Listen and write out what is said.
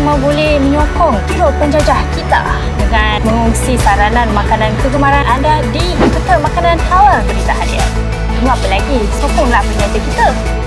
semua boleh menyokong turut penjajah kita dengan mengungsi saranan makanan kegemaran anda di Kedai Makanan Halal Berita Harian. Apa lagi, sokonglah penyata kita.